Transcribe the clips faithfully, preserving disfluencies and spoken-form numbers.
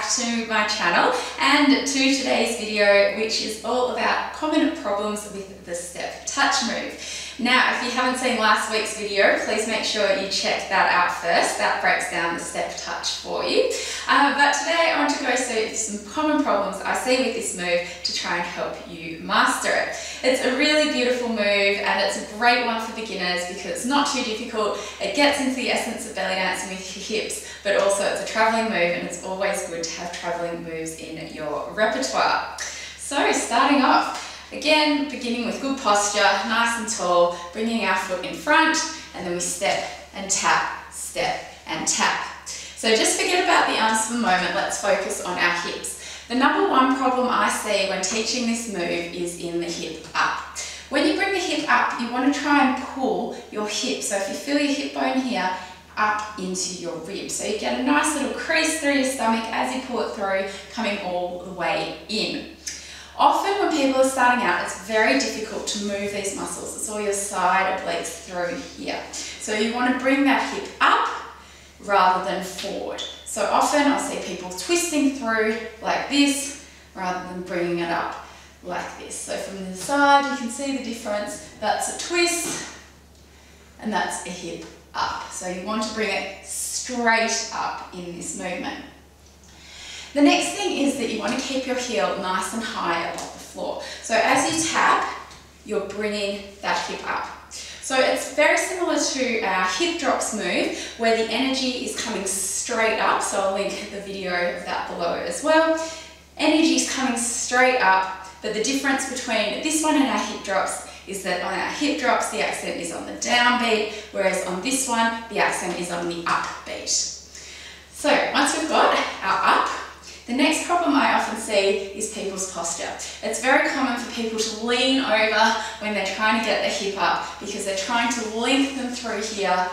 back to my channel and to today's video, which is all about common problems with the step touch move. Now, if you haven't seen last week's video, please make sure you check that out first. That breaks down the step touch for you. Uh, but today I want to go through some common problems I see with this move to try and help you master it. It's a really beautiful move and it's a great one for beginners because it's not too difficult. It gets into the essence of belly dancing with your hips, but also it's a travelling move and it's always good to have travelling moves in your repertoire. So starting off, again, beginning with good posture, nice and tall, bringing our foot in front, and then we step and tap, step and tap. So just forget about the arms for the moment, let's focus on our hips. The number one problem I see when teaching this move is in the hip up. When you bring the hip up, you want to try and pull your hip. So if you feel your hip bone here, up into your rib. So you get a nice little crease through your stomach as you pull it through, coming all the way in. Often when people are starting out, it's very difficult to move these muscles. It's all your side obliques through here. So you want to bring that hip up rather than forward. So often I'll see people twisting through like this rather than bringing it up like this. So from the side, you can see the difference. That's a twist and that's a hip up. So you want to bring it straight up in this movement. The next thing is that you want to keep your heel nice and high above the floor. So as you tap, you're bringing that hip up. So it's very similar to our hip drops move where the energy is coming straight up. So I'll link the video of that below as well. Energy is coming straight up, but the difference between this one and our hip drops is that on our hip drops, the accent is on the downbeat, whereas on this one, the accent is on the upbeat. So once we've got our up, the next problem I often see is people's posture. It's very common for people to lean over when they're trying to get the hip up because they're trying to lengthen through here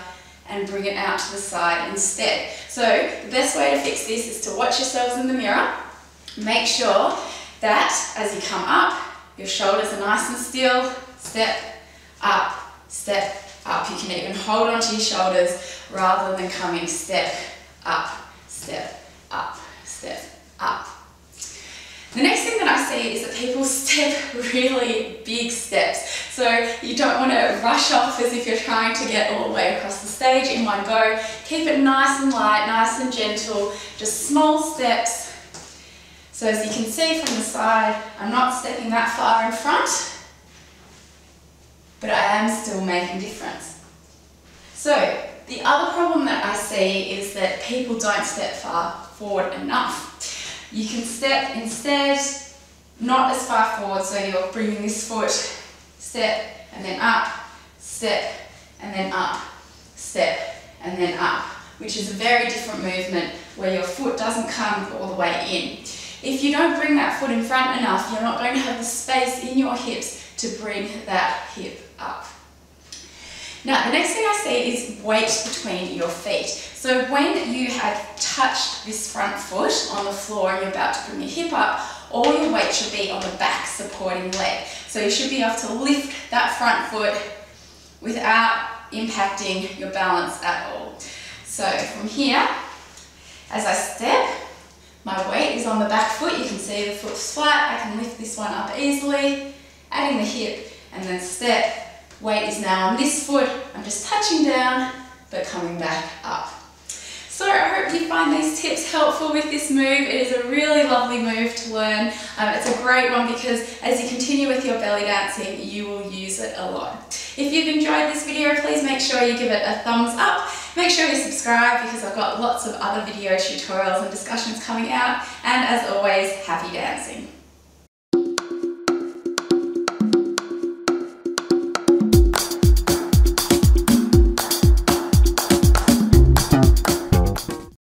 and bring it out to the side instead. So the best way to fix this is to watch yourselves in the mirror. Make sure that as you come up, your shoulders are nice and still. Step up, step up. You can even hold onto your shoulders rather than coming step up, step up, step up. up. The next thing that I see is that people step really big steps. So you don't want to rush off as if you're trying to get all the way across the stage in one go. Keep it nice and light, nice and gentle, just small steps. So as you can see from the side, I'm not stepping that far in front, but I am still making a difference. So the other problem that I see is that people don't step far forward enough. You can step instead, not as far forward, so you're bringing this foot, step and then up, step and then up, step and then up, which is a very different movement where your foot doesn't come all the way in. If you don't bring that foot in front enough, you're not going to have the space in your hips to bring that hip up. Now, the next thing I see is weight between your feet. So when you have touched this front foot on the floor and you're about to bring your hip up, all your weight should be on the back supporting leg. So you should be able to lift that front foot without impacting your balance at all. So from here, as I step, my weight is on the back foot. You can see the foot's flat. I can lift this one up easily, adding the hip, and then step. Weight is now on this foot. I'm just touching down, but coming back up. So I hope you find these tips helpful with this move. It is a really lovely move to learn. Um, it's a great one because as you continue with your belly dancing, you will use it a lot. If you've enjoyed this video, please make sure you give it a thumbs up. Make sure you subscribe because I've got lots of other video tutorials and discussions coming out. And as always, happy dancing.